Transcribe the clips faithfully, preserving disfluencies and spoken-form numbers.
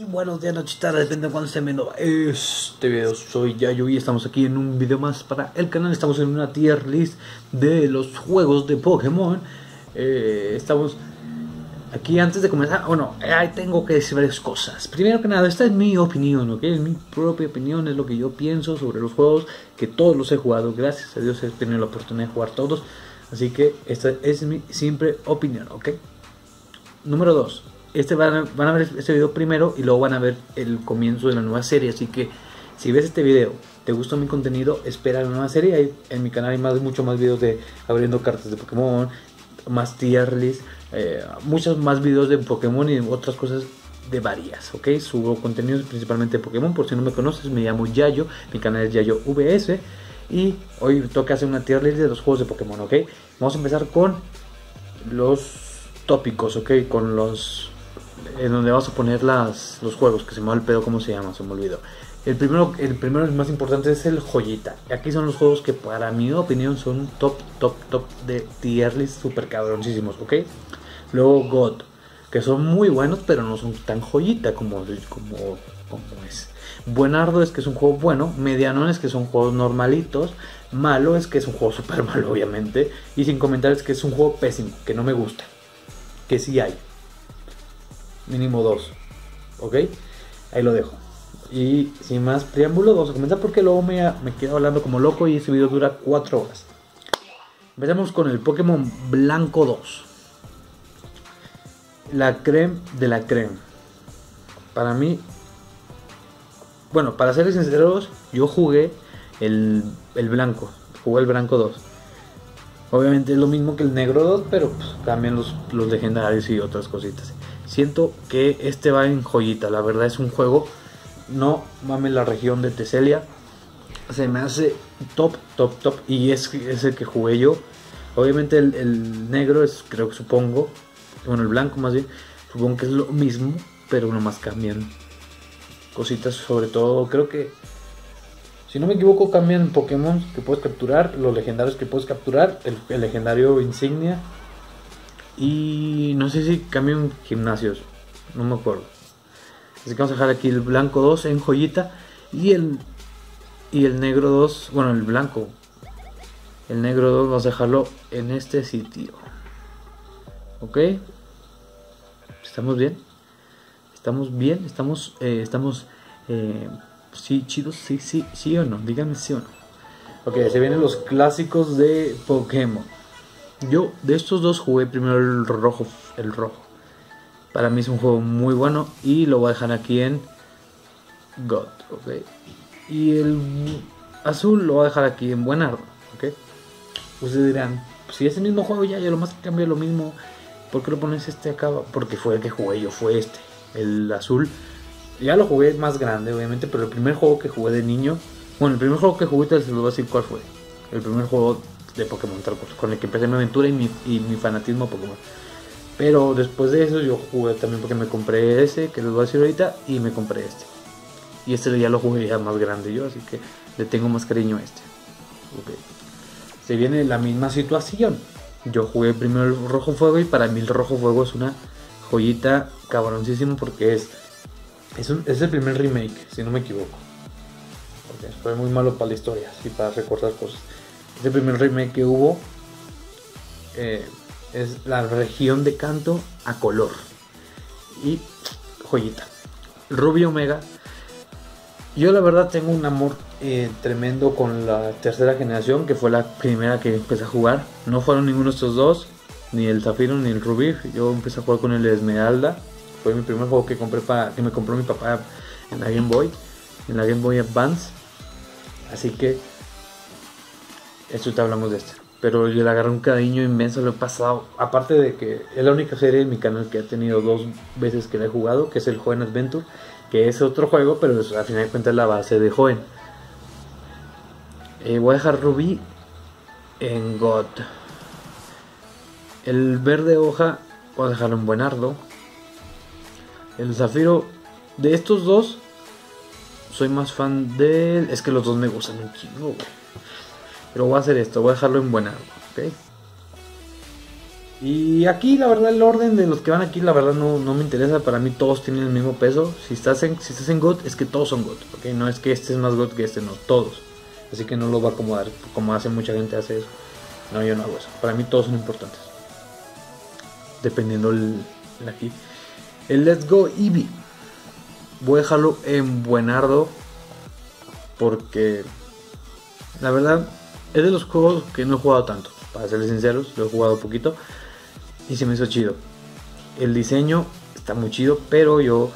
Y buenos días, noches, tardes, depende de cuándo estén viendo este video. Soy Yayo y estamos aquí en un video más para el canal. Estamos en una tier list de los juegos de Pokémon. eh, Estamos aquí antes de comenzar. Bueno, ahí tengo que decir varias cosas. Primero que nada, esta es mi opinión, ¿ok? Es mi propia opinión, es lo que yo pienso sobre los juegos, que todos los he jugado. Gracias a Dios he tenido la oportunidad de jugar todos. Así que esta es mi simple opinión, ¿ok? Número dos. Este van a, van a ver este video primero y luego van a ver el comienzo de la nueva serie. Así que si ves este video, te gusta mi contenido, espera la nueva serie. Hay, en mi canal hay más, mucho más videos de abriendo cartas de Pokémon, más tier list, eh, muchos más videos de Pokémon y de otras cosas de varias, ¿ok? Subo contenidos principalmente de Pokémon. Por si no me conoces, me llamo Yayo, mi canal es Yayo V S. Y hoy toca hacer una tier list de los juegos de Pokémon, ¿ok? Vamos a empezar con los tópicos, ¿ok? Con los... en donde vamos a poner las, los juegos, que se me va el pedo cómo se llama, se me olvidó. El primero, el primero el más importante es el joyita. Aquí son los juegos que para mi opinión son top, top, top de tier list, super cabroncísimos, ¿ok? Luego God, que son muy buenos pero no son tan joyita como, como, como es. Buenardo es que es un juego bueno, medianón es que son juegos normalitos, malo es que es un juego super malo obviamente, y sin comentarios que es un juego pésimo, que no me gusta, que sí hay. Mínimo dos, ok, ahí lo dejo. Y sin más preámbulos vamos a comenzar porque luego me, me quedo hablando como loco y este video dura cuatro horas. Empezamos con el Pokémon Blanco dos, la creme de la creme. Para mí, bueno, para serles sinceros, yo jugué el, el blanco, jugué el Blanco dos. Obviamente es lo mismo que el Negro dos, pero pues, también los, los legendarios y otras cositas. Siento que este va en joyita, la verdad es un juego, no mames, la región de Teselia se me hace top, top, top, y es, es el que jugué yo. Obviamente el, el negro es, creo que supongo, bueno el blanco más bien, supongo que es lo mismo, pero nomás cambian cositas, sobre todo creo que, si no me equivoco, cambian Pokémon que puedes capturar, los legendarios que puedes capturar, el, el legendario insignia. Y no sé si cambian gimnasios, no me acuerdo. Así que vamos a dejar aquí el Blanco dos en joyita. Y el y el Negro dos, bueno el Blanco, el Negro dos vamos a dejarlo en este sitio. Ok, estamos bien, estamos bien, estamos, eh, estamos, eh, sí chidos, sí, sí, sí o no, díganme sí o no. Ok, se vienen los clásicos de Pokémon. Yo de estos dos jugué primero el rojo, el rojo. Para mí es un juego muy bueno y lo voy a dejar aquí en God, ¿ok? Y el azul lo voy a dejar aquí en Buenardo, ¿ok? Ustedes dirán, si es el mismo juego ya, yo lo más que cambio es lo mismo, ¿por qué lo pones este acá? Porque fue el que jugué yo, fue este, el azul. Ya lo jugué más grande, obviamente, pero el primer juego que jugué de niño, bueno, el primer juego que jugué, te lo voy a decir cuál fue. El primer juego de Pokémon, con el que empecé mi aventura y mi, y mi fanatismo a Pokémon. Pero después de eso yo jugué también porque me compré ese, que les voy a decir ahorita, y me compré este. Y este ya lo jugué ya más grande yo, así que le tengo más cariño a este. Okay. Se viene la misma situación. Yo jugué primero el Rojo Fuego y para mí el Rojo Fuego es una joyita cabroncísimo porque es, es, un, es el primer remake, si no me equivoco. Okay. Fue muy malo para la historia, así para recordar cosas. Este primer remake que hubo eh, es la región de Canto a color. Y joyita. Ruby Omega. Yo la verdad tengo un amor eh, tremendo con la tercera generación, que fue la primera que empecé a jugar. No fueron ninguno de estos dos, ni el Zafiro ni el Rubí. Yo empecé a jugar con el Esmeralda. Fue mi primer juego que compré para que me compró mi papá en la Game Boy, en la Game Boy Advance. Así que eso te hablamos de este, pero yo le agarré un cariño inmenso, lo he pasado, aparte de que es la única serie en mi canal que ha tenido dos veces que la he jugado, que es el Joen Adventure, que es otro juego, pero es, al final de cuentas es la base de Joen. Eh, voy a dejar Rubí en God, el Verde Hoja voy a dejarlo en Buenardo, el Zafiro. De estos dos soy más fan de él, es que los dos me gustan un chingo, güey. Pero voy a hacer esto, voy a dejarlo en Buenardo, ¿ok? Y aquí la verdad el orden de los que van aquí la verdad no, no me interesa. Para mí todos tienen el mismo peso. Si estás en, si estás en God es que todos son God, ¿okay? No es que este es más God que este, no, todos. Así que no lo va a acomodar como hace mucha gente hace eso. No, yo no hago eso. Para mí todos son importantes. Dependiendo el, el aquí. El Let's Go Eevee. Voy a dejarlo en buenardo. Porque la verdad es de los juegos que no he jugado tanto. Para serles sinceros, lo he jugado poquito. Y se me hizo chido. El diseño está muy chido. Pero yo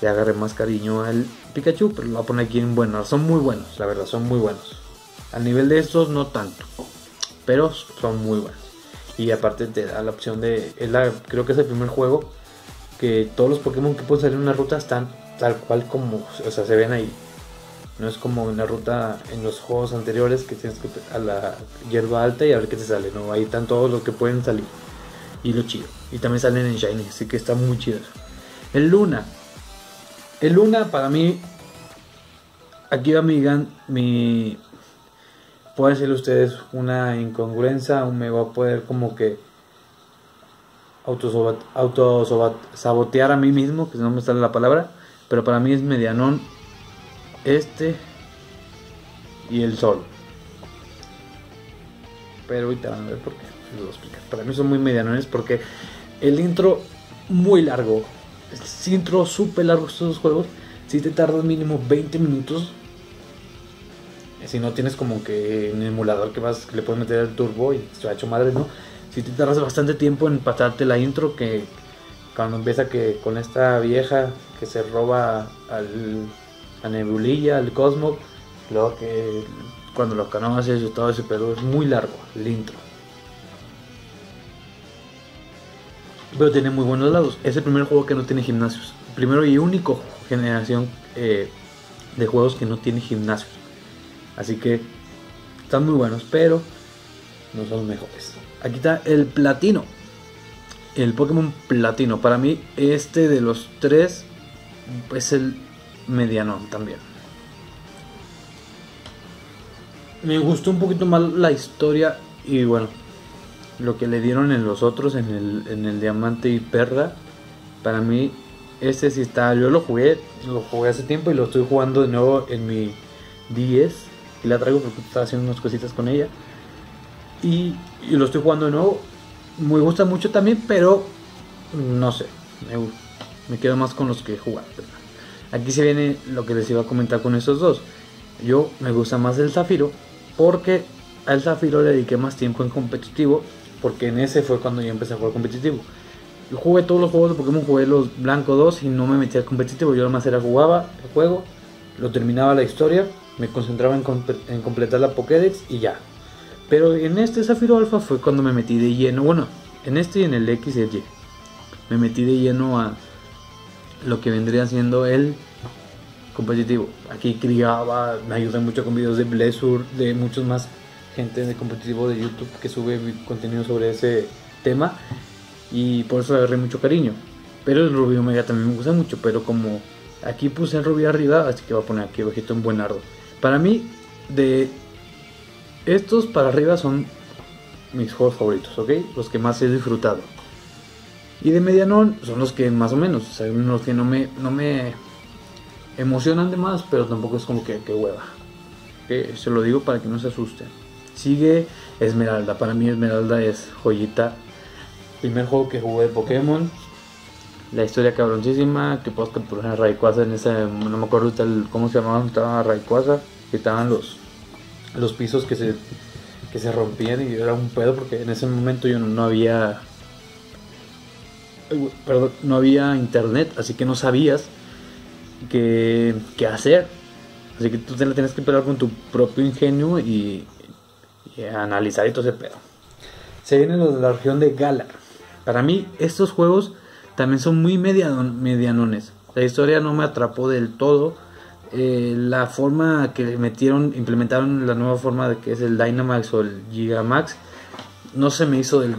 le agarré más cariño al Pikachu. Pero lo voy a poner aquí en buenardo. Son muy buenos, la verdad, son muy buenos. Al nivel de estos no tanto. Pero son muy buenos. Y aparte te da la opción de... Es la, creo que es el primer juego que todos los Pokémon que pueden salir en una ruta están tal cual como... O sea, se ven ahí. No es como en la ruta en los juegos anteriores que tienes que a la hierba alta y a ver qué te sale. No, ahí están todos los que pueden salir. Y lo chido. Y también salen en Shiny, así que está muy chido. El Luna. El Luna para mí... Aquí va mi... mi puede decirle a ustedes una incongruencia, aún me va a poder como que autosabotear a mí mismo, que no me sale la palabra, pero para mí es Medianón, este y el Sol. Pero ahorita van a ver por qué, les voy a explicar. Para mí son muy medianones porque el intro muy largo, el intro súper largo de estos juegos, si te tardas mínimo veinte minutos. Si no tienes como que un emulador que vas que le puedes meter el turbo y se ha hecho madre, ¿no? Si te tardas bastante tiempo en pasarte la intro, que cuando empieza que con esta vieja que se roba al, a Nebulilla, al Cosmo, luego que cuando los canoces y todo ese pedo, es muy largo el intro. Pero tiene muy buenos lados. Es el primer juego que no tiene gimnasios. Primero y único generación eh, de juegos que no tiene gimnasios. Así que están muy buenos, pero no son los mejores. Aquí está el Platino. El Pokémon Platino. Para mí, este de los tres es el medianón también. Me gustó un poquito más la historia y bueno, lo que le dieron en los otros, en el, en el Diamante y Perla. Para mí, este sí está. Yo lo jugué, lo jugué hace tiempo y lo estoy jugando de nuevo en mi diez. Y la traigo porque estaba haciendo unas cositas con ella y, y lo estoy jugando de nuevo. Me gusta mucho también, pero no sé, me, me quedo más con los que jugar. Aquí se viene lo que les iba a comentar con estos dos. Yo me gusta más el Zafiro porque al Zafiro le dediqué más tiempo en competitivo, porque en ese fue cuando yo empecé a jugar competitivo. Yo jugué todos los juegos de Pokémon, jugué los Blanco dos y no me metí al competitivo. Yo nomás era jugaba el juego, lo terminaba la historia, me concentraba en, comp en completar la Pokédex y ya. Pero en este Zafiro Alpha fue cuando me metí de lleno. Bueno, en este y en el X y el Y me metí de lleno a lo que vendría siendo el competitivo. Aquí criaba, me ayudan mucho con videos de Blessur, de muchos más gente de competitivo de YouTube que sube contenido sobre ese tema. Y por eso le agarré mucho cariño. Pero el Rubí Omega también me gusta mucho. Pero como aquí puse el Rubí arriba, así que voy a poner aquí abajito en buenardo. Para mí, de estos para arriba son mis juegos favoritos, ¿ok? Los que más he disfrutado. Y de medianón son los que más o menos, o sea, los que no me, no me emocionan de más, pero tampoco es como que, que hueva. ¿Okay? Se lo digo para que no se asusten. Sigue Esmeralda. Para mí Esmeralda es joyita. Primer juego que jugué de Pokémon. La historia cabroncísima, que puedes capturar a Rayquaza en ese... No me acuerdo tal, cómo se llamaban, estaba Rayquaza, que estaban los, los pisos que se, que se rompían y era un pedo porque en ese momento yo no, no había... Perdón, no había internet, así que no sabías qué, qué hacer. Así que tú te la tienes que pelear con tu propio ingenio y, y analizar y todo ese pedo. Se vienen los de la región de Galar. Para mí, estos juegos... También son muy medianones. La historia no me atrapó del todo. Eh, la forma que metieron, implementaron la nueva forma de que es el Dynamax o el Gigamax, no se me hizo del,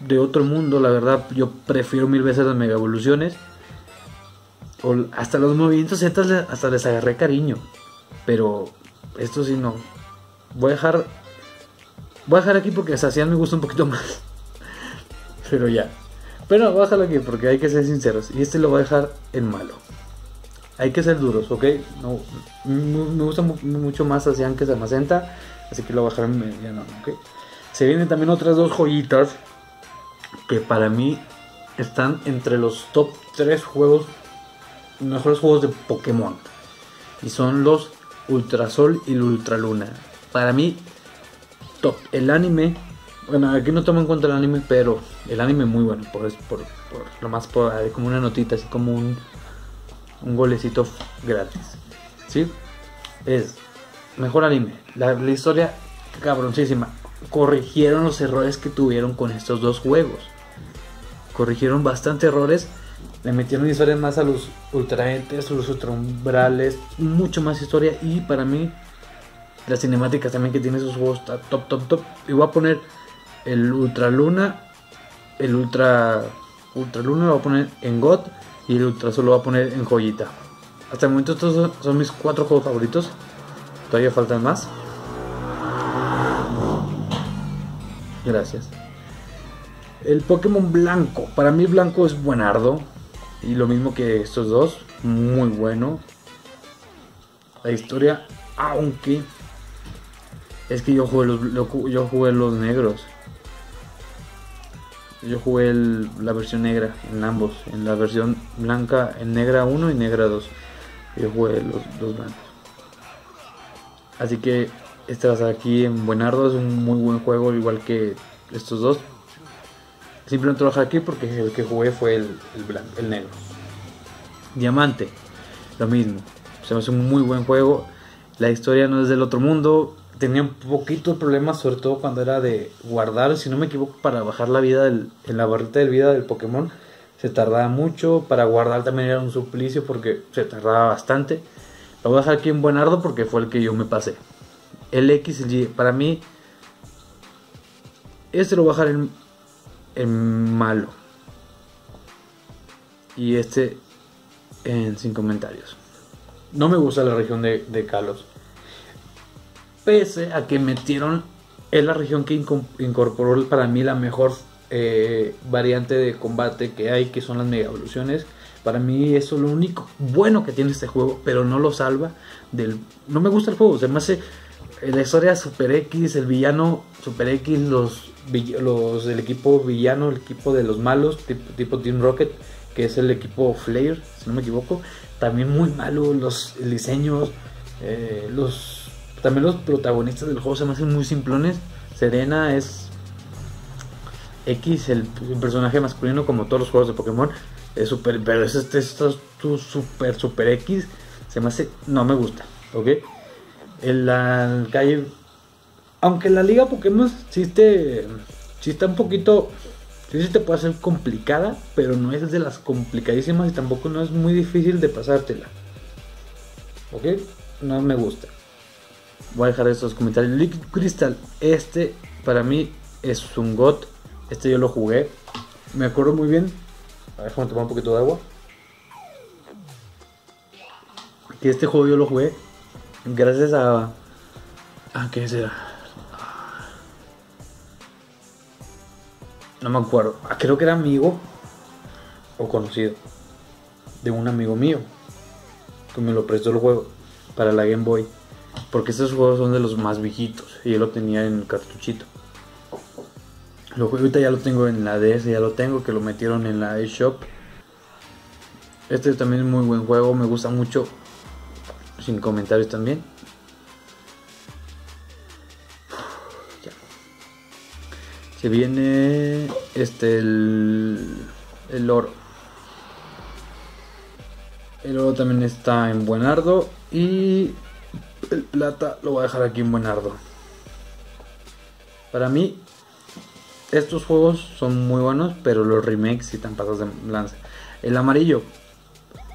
de otro mundo. La verdad, yo prefiero mil veces las mega evoluciones. O hasta los movimientos Z hasta les agarré cariño. Pero esto sí no. Voy a dejar. Voy a dejar aquí porque Zacian me gusta un poquito más. pero ya. Pero bájalo aquí porque hay que ser sinceros. Y este lo voy a dejar en malo. Hay que ser duros, ¿ok? No, me gusta mu mucho más Zacian que Zamazenta. Así que lo voy a dejar en mediano, ¿ok? Se vienen también otras dos joyitas que para mí están entre los top tres juegos, mejores juegos de Pokémon. Y son los Ultrasol y Ultraluna. Para mí, top. El anime, bueno, aquí no tomo en cuenta el anime, pero el anime muy bueno. Por, por, por lo más, por, como una notita, así como un, un golecito gratis. ¿Sí? Es mejor anime. La, la historia cabroncísima. Corrigieron los errores que tuvieron con estos dos juegos. Corrigieron bastante errores. Le metieron historias más a los Ultraentes, los Ultraumbrales, mucho más historia. Y para mí, las cinemáticas también que tiene esos juegos está top, top, top. Y voy a poner el Ultraluna, el Ultra Ultraluna lo voy a poner en God y el Ultrasol lo voy a poner en Joyita. Hasta el momento estos son, son mis cuatro juegos favoritos. Todavía faltan más. Gracias. El Pokémon Blanco, para mí Blanco es buenardo, y lo mismo que estos dos, muy bueno. La historia, aunque es que yo jugué los, lo, yo jugué los negros, yo jugué el, la versión negra en ambos, en la versión blanca, en negra uno y negra dos, yo jugué los dos blancos. Así que este va a estar aquí en buenardo, es un muy buen juego, igual que estos dos. Simplemente lo voy a dejar aquí porque el que jugué fue el, el, blanco, el negro. Diamante, lo mismo. Se me hace un muy buen juego. La historia no es del otro mundo. Tenía un poquito de problemas, sobre todo cuando era de guardar. Si no me equivoco, para bajar la vida del, en la barrita de vida del Pokémon se tardaba mucho. Para guardar también era un suplicio porque se tardaba bastante. Lo voy a dejar aquí en buenardo porque fue el que yo me pasé. El X L G, para mí, este lo voy a dejar en... en malo y este en sin comentarios. No me gusta la región de, de Kalos, pese a que metieron, es la región que incorporó para mí la mejor eh, variante de combate que hay, que son las mega evoluciones. Para mí eso es lo único bueno que tiene este juego, pero no lo salva del, no me gusta el juego. Se me hace la historia Super X, el villano Super X, los Los, el equipo villano, el equipo de los malos, tipo, tipo Team Rocket, que es el equipo Flare, si no me equivoco. También muy malo los diseños, eh, los, también los protagonistas del juego se me hacen muy simplones. Serena es X, el, el personaje masculino, como todos los juegos de Pokémon, es super, pero es este, este es tu super, super X, se me hace, no me gusta, ¿ok? En la calle... Aunque la liga Pokémon sí, te, sí está un poquito, sí, sí te puede hacer complicada, pero no es de las complicadísimas y tampoco no es muy difícil de pasártela. ¿Ok? No me gusta. Voy a dejar estos comentarios. Liquid Crystal, este para mí es un got. Este yo lo jugué, me acuerdo muy bien. A ver, déjame tomar un poquito de agua. Que este juego yo lo jugué gracias a... ¿A qué será? No me acuerdo, creo que era amigo o conocido de un amigo mío que me lo prestó el juego para la Game Boy, porque estos juegos son de los más viejitos y yo lo tenía en el cartuchito. Lo juego ahorita, ya lo tengo en la D S, ya lo tengo, que lo metieron en la eShop. Este también es muy buen juego, me gusta mucho. Sin comentarios también. Se viene este el, el oro. El oro también está en buenardo. Y el plata lo voy a dejar aquí en buenardo. Para mí, estos juegos son muy buenos, pero los remakes sí están pasados de lanza. El amarillo.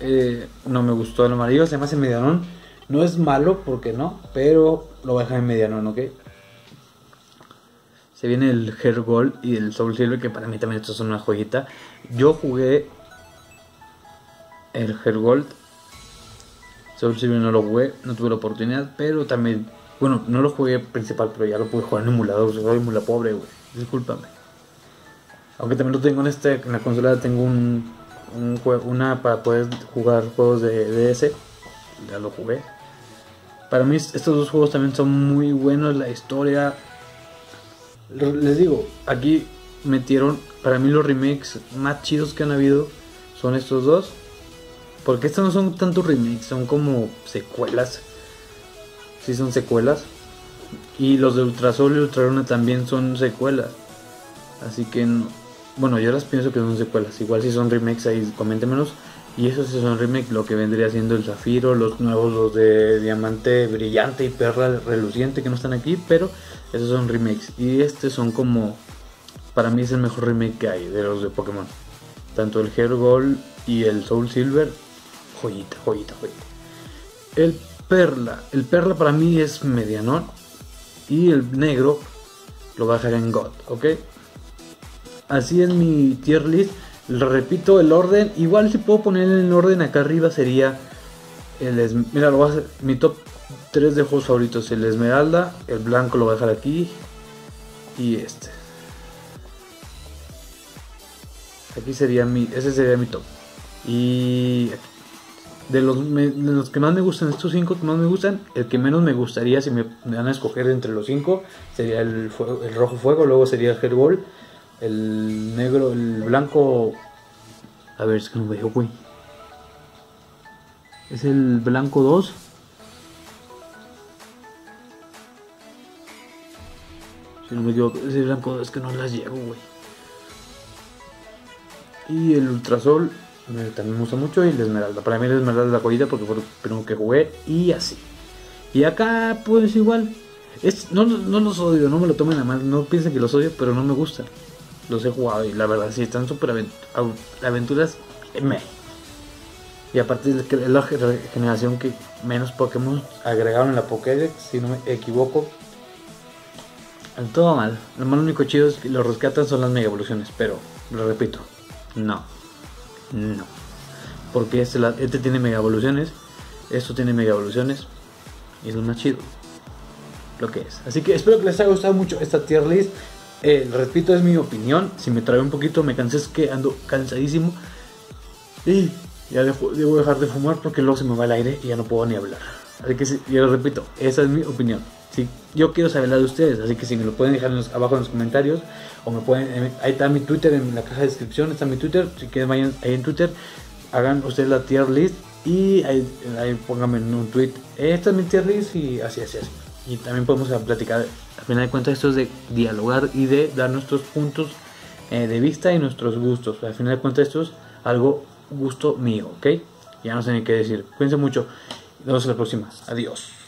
Eh, no me gustó el amarillo. Se me hace medianón. No es malo, porque no, pero lo voy a dejar en medianón, ¿ok? Se viene el HeartGold y el Soul Silver, que para mí también estos son una joyita. Yo jugué el HeartGold, Soul Silver no lo jugué, no tuve la oportunidad, pero también, bueno, no lo jugué principal, pero ya lo pude jugar en emulador, soy muy la pobre, güey, discúlpame. Aunque también lo tengo en este, en la consola tengo un, un una para poder jugar juegos de D S. Ya lo jugué. Para mí estos dos juegos también son muy buenos. La historia, les digo, aquí metieron, para mí los remakes más chidos que han habido son estos dos. Porque estos no son tantos remakes, son como secuelas. Sí, son secuelas. Y los de Ultra Sol y Ultra Luna también son secuelas. Así que, no. Bueno, yo las pienso que son secuelas. Igual si son remakes ahí, coméntenmelos. Y esos si son remakes, lo que vendría siendo el Zafiro, los nuevos, los de Diamante Brillante y Perla Reluciente que no están aquí. Pero esos son remakes. Y estos son como... Para mí es el mejor remake que hay de los de Pokémon. Tanto el HeartGold y el Soul Silver. Joyita, joyita, joyita. El Perla. El Perla para mí es medianón. Y el negro lo bajaré en God, ¿ok? Así es mi tier list. Lo repito, el orden. Igual si puedo poner en orden acá arriba sería... El Mira, lo voy a hacer. Mi top tres de juegos favoritos. El Esmeralda. El blanco lo voy a dejar aquí. Y este. Aquí sería mi... Ese sería mi top. Y... Aquí. De los, me, de los que más me gustan, estos cinco que más me gustan, el que menos me gustaría si me, me van a escoger entre los cinco sería el, fuego, el rojo fuego, luego sería el HeartGold, el negro, el blanco, a ver, es que no veo, güey, es el blanco dos, si no me equivoco, es el blanco dos, es que no las llevo, güey, y el ultrasol, también me gusta mucho, y la esmeralda. Para mí la esmeralda es la joyita porque fue el primero que jugué. Y así. Y acá pues igual es, no, no los odio, no me lo tomen a mal. No piensen que los odio, pero no me gustan. Los he jugado y la verdad sí están súper aventuras me. Y aparte es la generación que menos Pokémon agregaron en la Pokédex, si no me equivoco. Todo mal. Lo más único chido es que los rescatan son las mega evoluciones, pero lo repito, no. No, porque este, la, este tiene mega evoluciones, esto tiene mega evoluciones y es lo más chido, lo que es. Así que espero que les haya gustado mucho esta tier list. Eh, repito, es mi opinión. Si me traigo un poquito, me cansé, es que ando cansadísimo y ya dejo, debo dejar de fumar porque luego se me va el aire y ya no puedo ni hablar. Así que sí, yo les repito, esa es mi opinión. Sí, yo quiero saber la de ustedes, así que si me lo pueden dejar en los, abajo en los comentarios, o me pueden, eh, ahí está mi Twitter en la caja de descripción, está mi Twitter, si quieren vayan ahí en Twitter, hagan ustedes la tier list y ahí, ahí pónganme en un tweet, esta es mi tier list y así, así, así. Y también podemos platicar, al final de cuentas esto es de dialogar y de dar nuestros puntos eh, de vista y nuestros gustos, al final de cuentas esto es algo gusto mío, ¿ok? Ya no sé ni qué decir, cuídense mucho, nos vemos en la próxima, adiós.